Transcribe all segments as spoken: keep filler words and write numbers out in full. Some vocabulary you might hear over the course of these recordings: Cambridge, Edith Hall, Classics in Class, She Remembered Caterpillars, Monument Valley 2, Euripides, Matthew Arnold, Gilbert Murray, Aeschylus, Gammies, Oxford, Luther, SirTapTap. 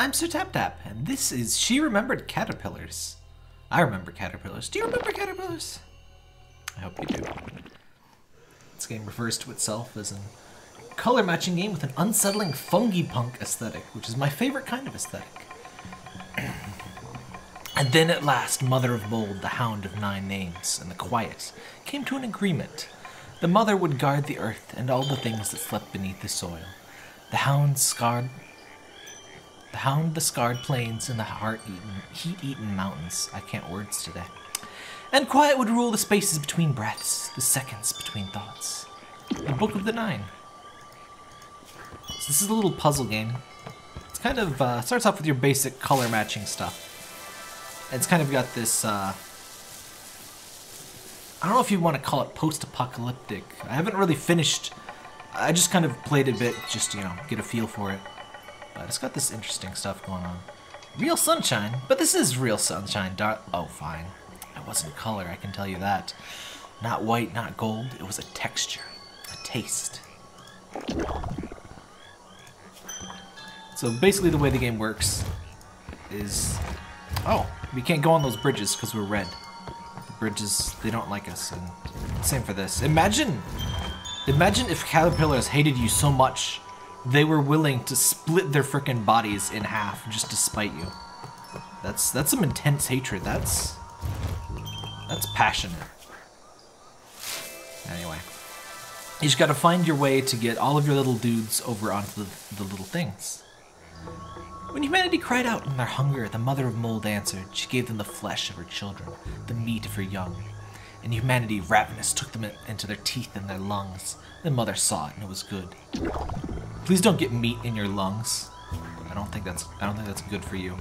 I'm SirTapTap, and this is She Remembered Caterpillars. I remember caterpillars. Do you remember caterpillars? I hope you do. This game refers to itself as a color matching game with an unsettling fungi punk aesthetic, which is my favorite kind of aesthetic. And then at last, Mother of Mold, the Hound of Nine Names, and the Quiet came to an agreement. The mother would guard the earth and all the things that slept beneath the soil. The hound scarred, the hound the scarred plains and the heart-eaten, heat-eaten mountains. I can't words today. And Quiet would rule the spaces between breaths, the seconds between thoughts. The Book of the Nine. So this is a little puzzle game. It's kind of uh, starts off with your basic color matching stuff. It's kind of got this. Uh, I don't know if you want to call it post-apocalyptic. I haven't really finished. I just kind of played a bit, just, you know, get a feel for it. But it's got this interesting stuff going on. Real Sunshine? But this is Real Sunshine, dar- oh, fine. It wasn't color, I can tell you that. Not white, not gold. It was a texture. A taste. So basically the way the game works is... Oh, we can't go on those bridges because we're red. The bridges, they don't like us. And same for this. Imagine... Imagine if caterpillars hated you so much, they were willing to split their frickin' bodies in half just to spite you. That's that's some intense hatred. That's... That's passionate. Anyway. You just gotta find your way to get all of your little dudes over onto the, the little things. When humanity cried out in their hunger, the Mother of Mold answered. She gave them the flesh of her children, the meat of her young. And humanity, ravenous, took them in, into their teeth and their lungs. The mother saw it, and it was good. Please don't get meat in your lungs. I don't think that's I don't think that's good for you.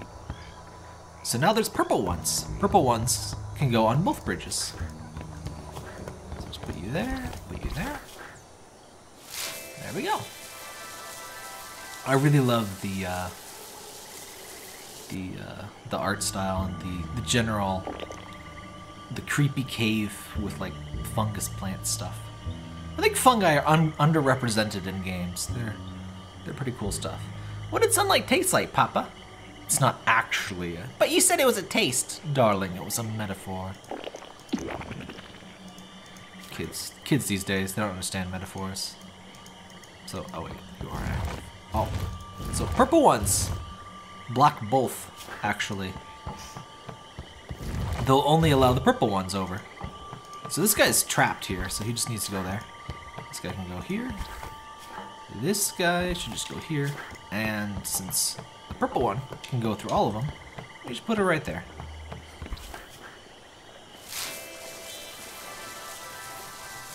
So now there's purple ones. Purple ones can go on both bridges. So just put you there, put you there. There we go. I really love the uh, the uh, the art style and the the general the creepy cave with like fungus plant stuff. I think fungi are un underrepresented in games. They're they're pretty cool stuff. What did sunlight taste like, Papa? It's not actually a... But you said it was a taste. Darling, it was a metaphor. Kids kids these days, they don't understand metaphors. So, oh wait, you are active. Oh, so purple ones. Block both, actually. They'll only allow the purple ones over. So this guy's trapped here, so he just needs to go there. This guy can go here. This guy should just go here. And since... the purple one can go through all of them. We just put her right there.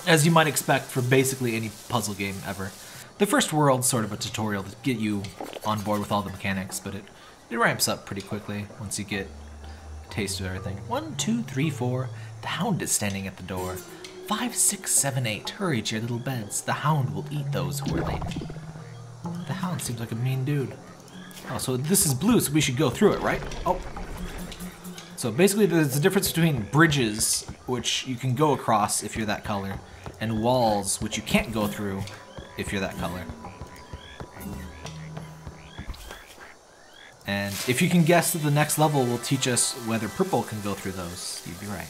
As you might expect for basically any puzzle game ever, the first world's sort of a tutorial to get you on board with all the mechanics, but it, it ramps up pretty quickly once you get a taste of everything. One, two, three, four. The hound is standing at the door. Five, six, seven, eight. Hurry to your little beds. The hound will eat those who are late. The hound seems like a mean dude. Oh, so this is blue, so we should go through it, right? Oh. So basically there's a difference between bridges, which you can go across if you're that color, and walls, which you can't go through if you're that color. And if you can guess that the next level will teach us whether purple can go through those, you'd be right.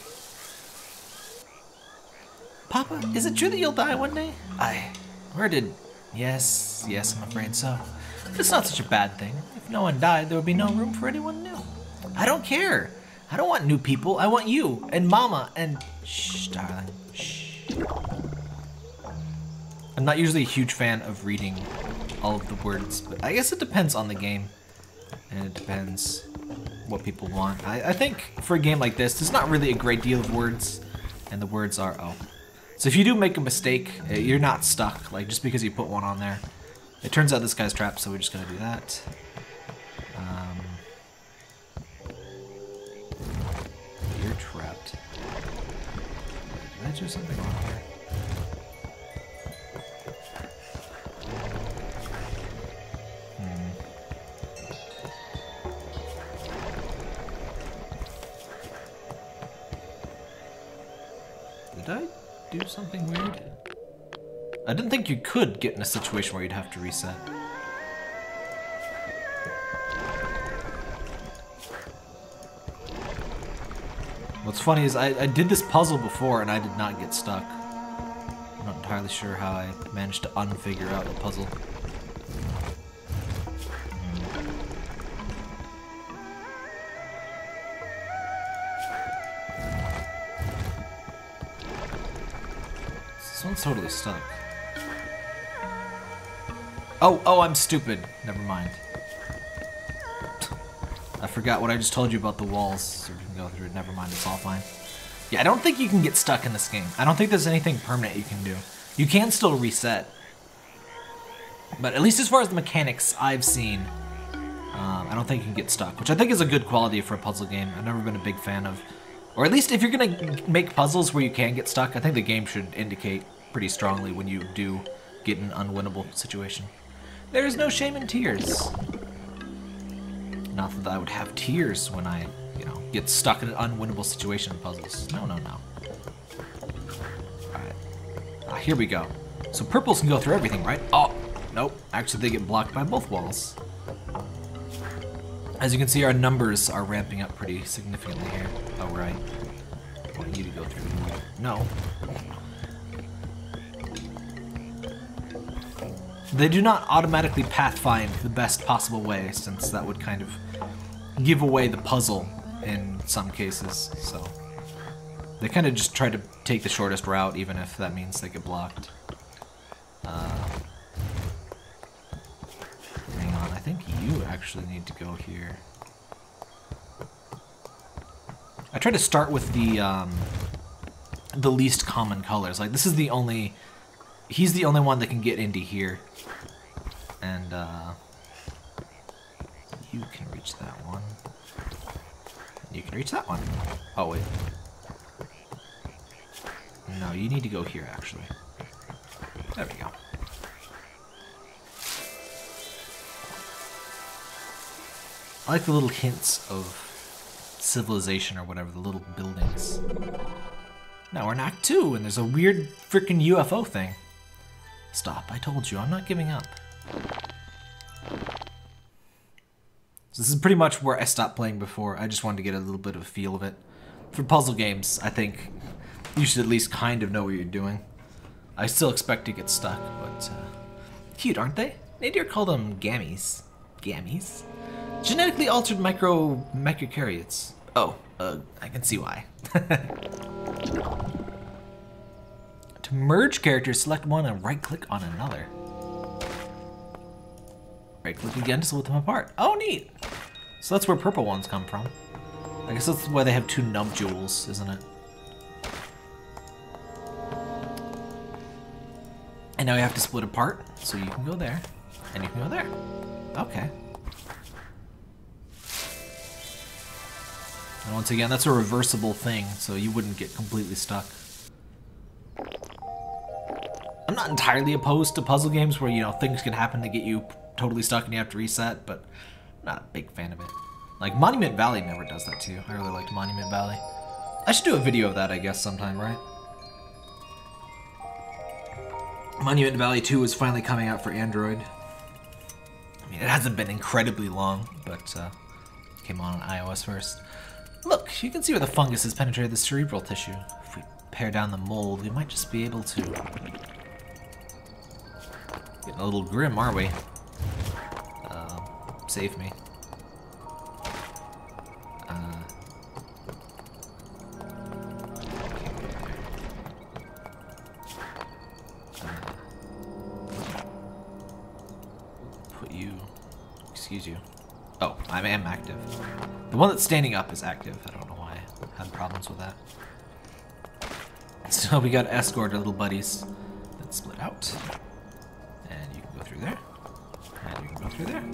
Papa, is it true that you'll die one day? I... Where did... Yes, yes, I'm afraid so. It's not such a bad thing. If no one died, there would be no room for anyone new. I don't care. I don't want new people. I want you and Mama and... Shh, darling. Shh. I'm not usually a huge fan of reading all of the words, but I guess it depends on the game. And it depends what people want. I, I think for a game like this, there's not really a great deal of words. And the words are... Oh. So if you do make a mistake, you're not stuck. Like, just because you put one on there. It turns out this guy's trapped, so we're just gonna do that. Um, you're trapped. Did I do something wrong here? Hmm. Did I do something weird? I didn't think you could get in a situation where you'd have to reset. What's funny is I, I did this puzzle before and I did not get stuck. I'm not entirely sure how I managed to unfigure out the puzzle. This one's totally stuck. Oh, oh, I'm stupid. Never mind. I forgot what I just told you about the walls, so we can go through it. Never mind, it's all fine. Yeah, I don't think you can get stuck in this game. I don't think there's anything permanent you can do. You can still reset. But at least as far as the mechanics I've seen, um, I don't think you can get stuck, which I think is a good quality for a puzzle game. I've never been a big fan of. Or at least if you're gonna make puzzles where you can get stuck, I think the game should indicate pretty strongly when you do get an unwinnable situation. There is no shame in tears. Not that I would have tears when I, you know, get stuck in an unwinnable situation in puzzles. No, no, no. Alright. Ah, here we go. So purples can go through everything, right? Oh, nope. Actually, they get blocked by both walls. As you can see, our numbers are ramping up pretty significantly here. Oh, right. I want you to go through. No. They do not automatically pathfind the best possible way, since that would kind of give away the puzzle in some cases, so they kind of just try to take the shortest route, even if that means they get blocked. Uh, hang on, I think you actually need to go here. I try to start with the, um, the least common colors. Like, this is the only... He's the only one that can get into here. And, uh... you can reach that one. You can reach that one. Oh, wait. No, you need to go here, actually. There we go. I like the little hints of civilization or whatever, the little buildings. Now we're in Act two, and there's a weird freaking U F O thing. Stop, I told you, I'm not giving up. So this is pretty much where I stopped playing before. I just wanted to get a little bit of a feel of it. For puzzle games, I think you should at least kind of know what you're doing. I still expect to get stuck, but... Uh, cute, aren't they? Nadir called them gammies. Gammies? Genetically altered micro... microcariots. Oh, uh, I can see why. To merge characters, select one and right-click on another. Right-click again to split them apart. Oh, neat! So that's where purple ones come from. I guess that's why they have two nubjules, isn't it? And now you have to split apart, so you can go there, and you can go there. Okay. And once again, that's a reversible thing, so you wouldn't get completely stuck. I'm not entirely opposed to puzzle games where, you know, things can happen to get you totally stuck and you have to reset, but I'm not a big fan of it. Like, Monument Valley never does that to you. I really liked Monument Valley. I should do a video of that, I guess, sometime, right? Monument Valley two is finally coming out for Android. I mean, it hasn't been incredibly long, but uh, it came on, on iOS first. Look, you can see where the fungus has penetrated the cerebral tissue. If we pare down the mold, we might just be able to... Getting a little grim, are we? Uh, save me. Uh, put you... Excuse you. Oh, I am active. The one that's standing up is active. I don't know why I had problems with that. So we gotta escort our little buddies that split out. There. And you can go through there.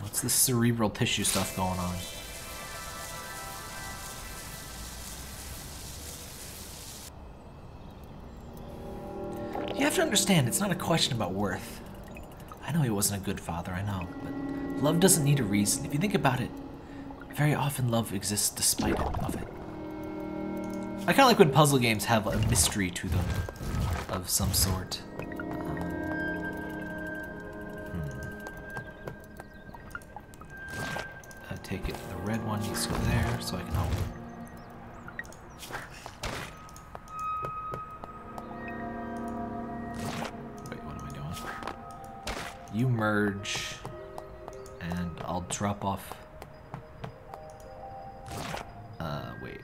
What's this cerebral tissue stuff going on? You have to understand, it's not a question about worth. I know he wasn't a good father, I know, but love doesn't need a reason. If you think about it, very often love exists despite of it. I kind of like when puzzle games have a mystery to them of some sort. I take it the red one needs to go there so I can help. Wait, what am I doing? You merge, and I'll drop off... Uh, wait.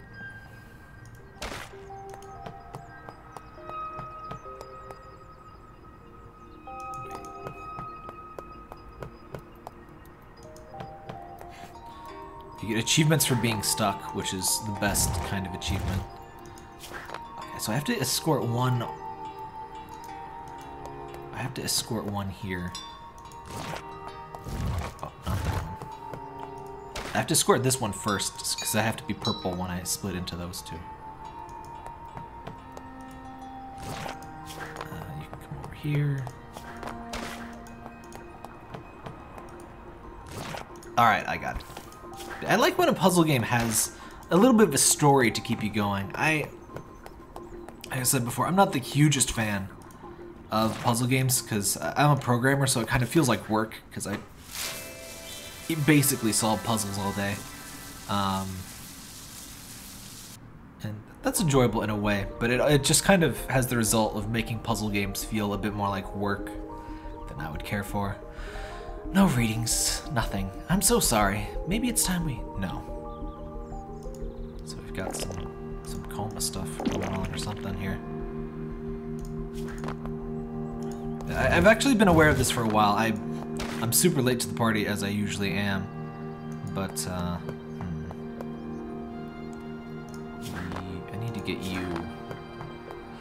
You get achievements for being stuck, which is the best kind of achievement. Okay, so I have to escort one... I have to escort one here. Oh, not that one. I have to escort this one first, because I have to be purple when I split into those two. Uh, you can come over here. Alright, I got it. I like when a puzzle game has a little bit of a story to keep you going. I, like I said before, I'm not the hugest fan of puzzle games because I'm a programmer, so it kind of feels like work because I basically solve puzzles all day. Um, and that's enjoyable in a way, but it, it just kind of has the result of making puzzle games feel a bit more like work than I would care for. No readings, nothing. I'm so sorry. Maybe it's time we... No. So we've got some, some coma stuff going on or something here. I, I've actually been aware of this for a while. I, I'm super late to the party, as I usually am. But, uh... Hmm. I need to get you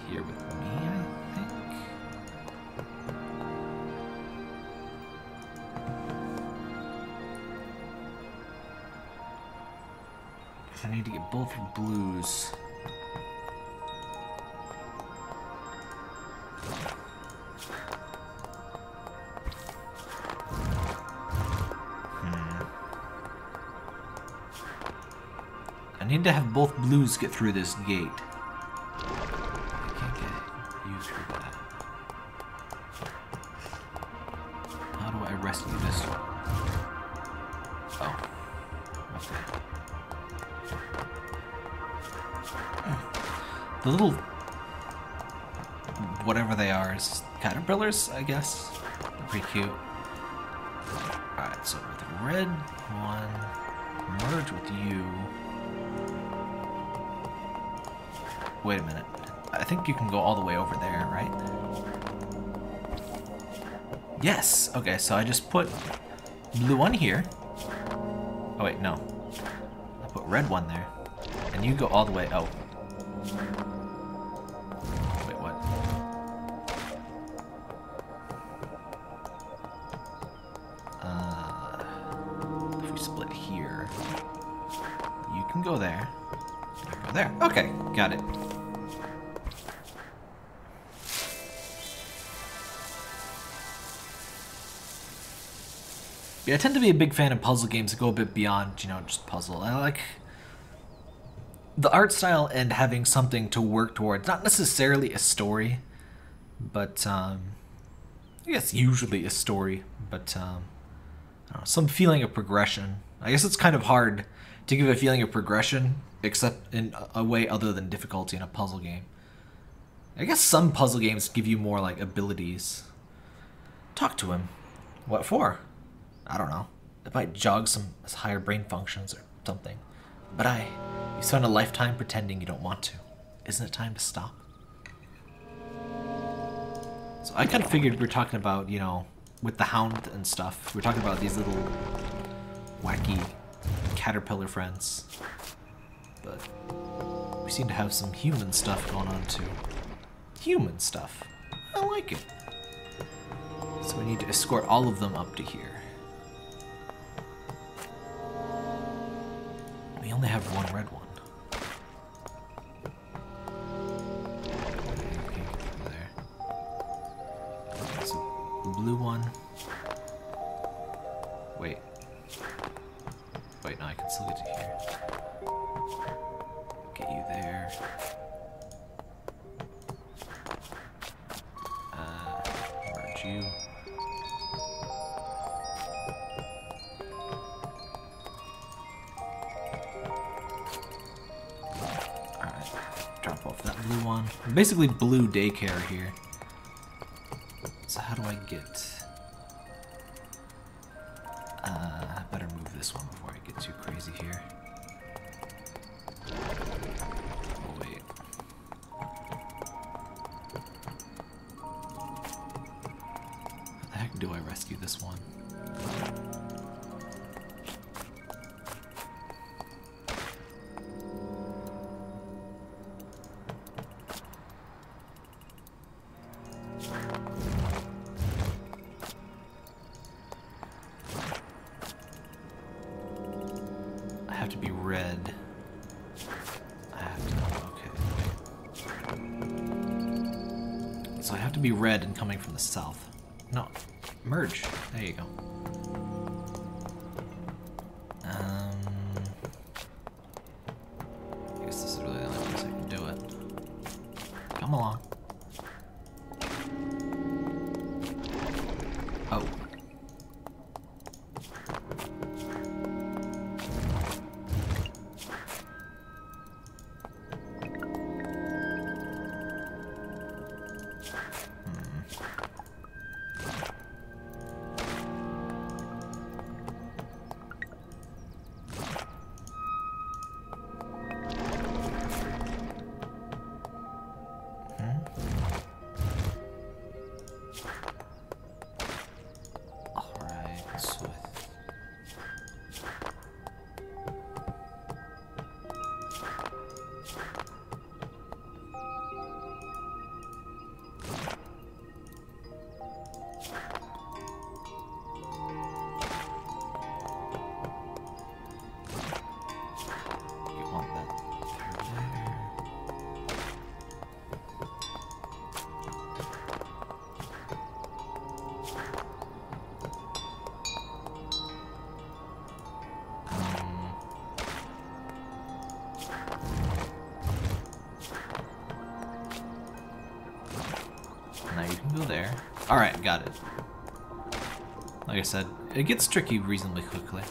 here with me, I think. I need to get both blues. Hmm. I need to have both blues get through this gate. I can't get you through that. How do I rescue this one? Oh. The little, whatever they are, is caterpillars, I guess. They're pretty cute. Alright, so with the red one, merge with you. Wait a minute. I think you can go all the way over there, right? Yes! Okay, so I just put blue one here. Oh wait, no. I put red one there. And you go all the way out. I tend to be a big fan of puzzle games that go a bit beyond, you know, just puzzle. I like the art style and having something to work towards. Not necessarily a story, but um, I guess usually a story, but um, I don't know, some feeling of progression. I guess it's kind of hard to give a feeling of progression, except in a way other than difficulty in a puzzle game. I guess some puzzle games give you more, like, abilities. Talk to him. What for? I don't know. It might jog some higher brain functions or something. But I... You spend a lifetime pretending you don't want to. Isn't it time to stop? So I kind of figured we're talking about, you know, with the hound and stuff, we're talking about these little wacky caterpillar friends. But we seem to have some human stuff going on too. Human stuff. I like it. So we need to escort all of them up to here. We only have one red one. There. There's a blue one. Wait. Wait, no, I can still get to here. Get you there. Uh, merge you. blue one. I'm basically blue daycare here. So how do I get... Uh, I better move this one before I get too crazy here. Oh, wait. How the heck do I rescue this one? Coming from the south. No, merge. There you go. Um, I guess this is really the only place I can do it. Come along. Oh. Alright, got it. Like I said, it gets tricky reasonably quickly.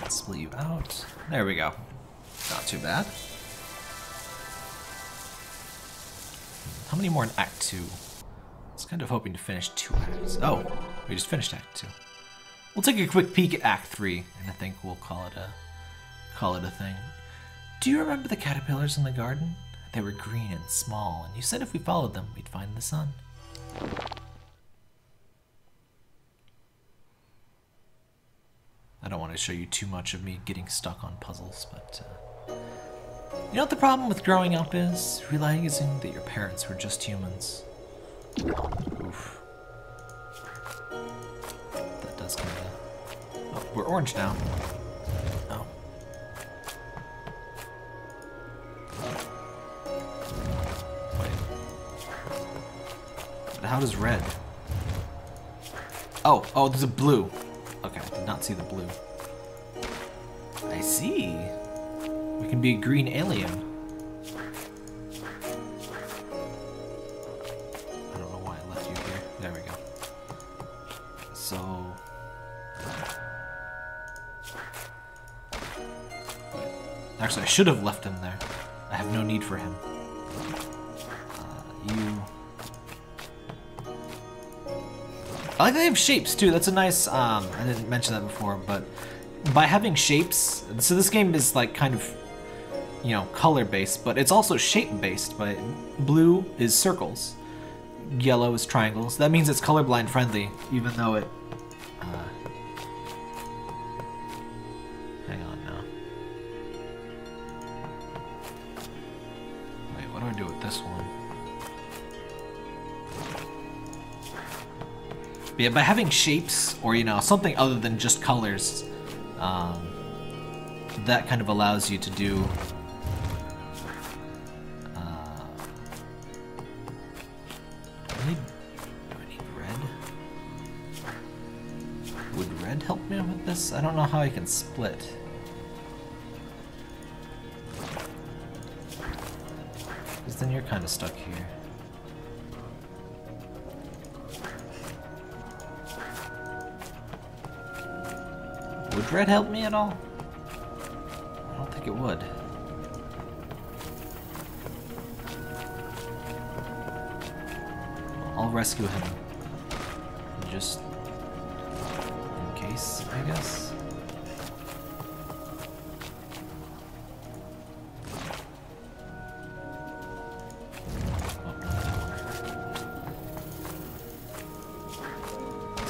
Let's leave out. There we go. Not too bad. How many more in Act two? I was kind of hoping to finish two acts. Oh, we just finished Act two. We'll take a quick peek at Act three, and I think we'll call it a, call it a thing. Do you remember the caterpillars in the garden? They were green and small, and you said if we followed them, we'd find the sun. I don't want to show you too much of me getting stuck on puzzles, but... Uh, you know what the problem with growing up is? Realizing that your parents were just humans. Oof. That does kind of... Oh, we're orange now. Oh. How does red? Oh, oh, there's a blue. Okay, I did not see the blue. I see. We can be a green alien. I don't know why I left you here. There we go. So... Wait. Actually, I should have left him there. I have no need for him. Uh, you... I like that they have shapes, too. That's a nice, um, I didn't mention that before, but by having shapes, so this game is, like, kind of, you know, color-based, but it's also shape-based, but blue is circles, yellow is triangles. That means it's colorblind-friendly, even though it, uh, hang on now. Wait, what do I do with this one? But yeah, by having shapes, or, you know, something other than just colors, um, that kind of allows you to do... Uh, do I need, do I need red? Would red help me with this? I don't know how I can split. Because then you're kind of stuck here. Would red help me at all? I don't think it would. rescue him. Just in case, I guess.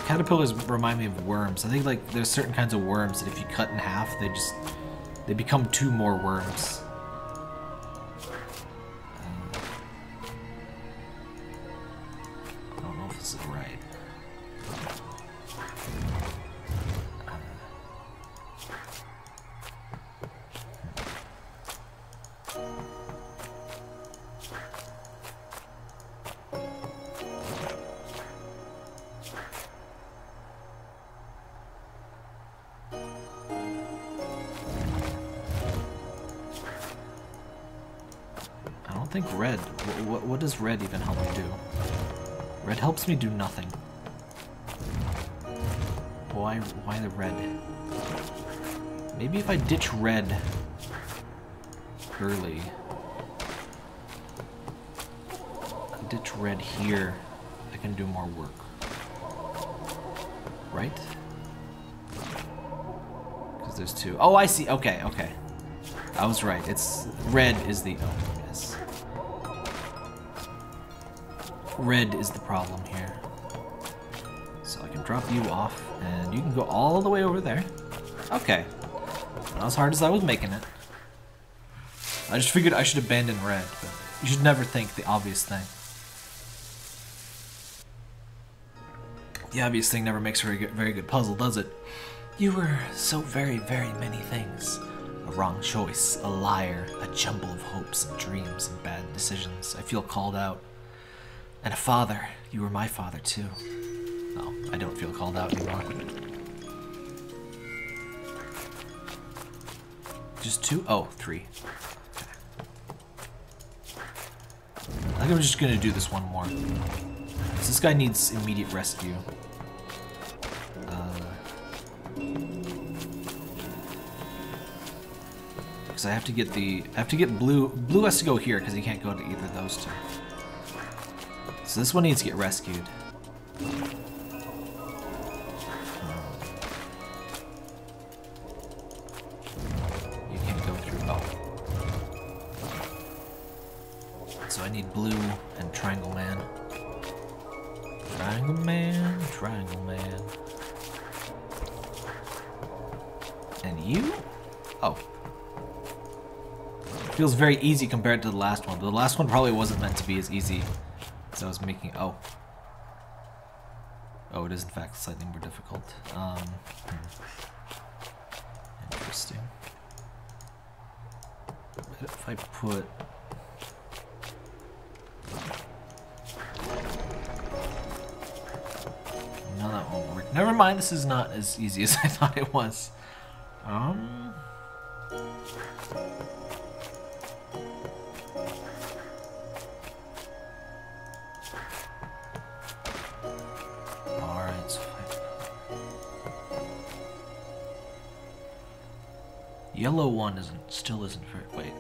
Caterpillars remind me of worms. I think like there's certain kinds of worms that if you cut in half, they just they become two more worms. I don't know if this is right. I think red. What, what, what does red even help me do? Red helps me do nothing. Why? Why the red? Maybe if I ditch red early, ditch red here, I can do more work. Right? Because there's two. Oh, I see. Okay, okay. I was right. It's red is the. Oh. Red is the problem here. So I can drop you off, and you can go all the way over there. Okay. Not as hard as I was making it. I just figured I should abandon red, but you should never think the obvious thing. The obvious thing never makes for a very good puzzle, does it? You were so very, very many things. A wrong choice, a liar, a jumble of hopes and dreams and bad decisions. I feel called out. And a father. You were my father, too. No, I don't feel called out anymore. Just two? Oh, three. Okay. I think I'm just gonna do this one more. So this guy needs immediate rescue. Uh, because I have to get the... I have to get blue. Blue has to go here, because he can't go to either of those two. So this one needs to get rescued. You can't go through. Oh. So I need blue and Triangle Man. Triangle Man, Triangle Man. And you? Oh. Feels very easy compared to the last one, but the last one probably wasn't meant to be as easy. So I was making, oh. Oh, it is in fact slightly more difficult. Um, hmm. Interesting. What if I put... No, that won't work. Never mind, this is not as easy as I thought it was. Um... Yellow one isn't, still isn't fair. Wait.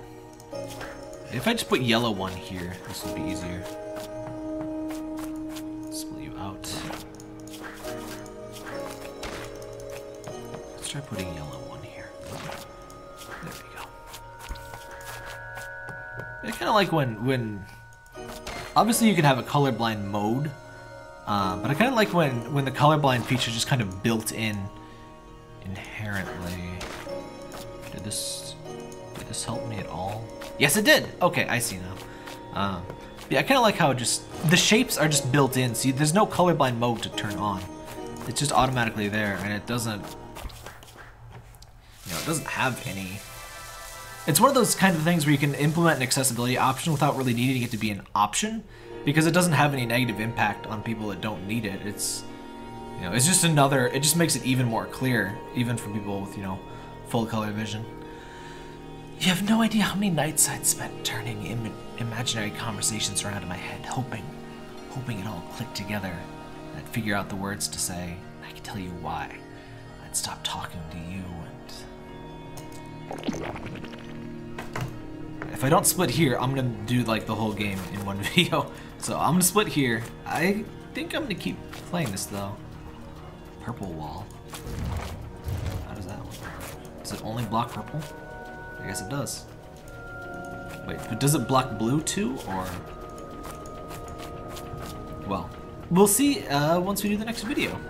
If I just put yellow one here, this would be easier. Split you out. Let's try putting yellow one here. There we go. I kind of like when, when... Obviously you can have a colorblind mode, uh, but I kind of like when, when the colorblind feature is just kind of built in inherently. Did this, did this help me at all? Yes, it did! Okay, I see now. Um, yeah, I kind of like how it just... The shapes are just built in, see? There's no colorblind mode to turn on. It's just automatically there, and it doesn't... You know, it doesn't have any... It's one of those kind of things where you can implement an accessibility option without really needing it to be an option, because it doesn't have any negative impact on people that don't need it. It's, you know, it's just another... It just makes it even more clear, even for people with, you know, full color vision. You have no idea how many nights I'd spent turning im imaginary conversations around in my head, hoping, hoping it all clicked together. And I'd figure out the words to say, and I could tell you why. I'd stop talking to you, and... If I don't split here, I'm gonna do like the whole game in one video. So I'm gonna split here. I think I'm gonna keep playing this though. Purple wall. How does that work? Does it only block purple? I guess it does. Wait, but does it block blue too, or? Well, we'll see uh, once we do the next video.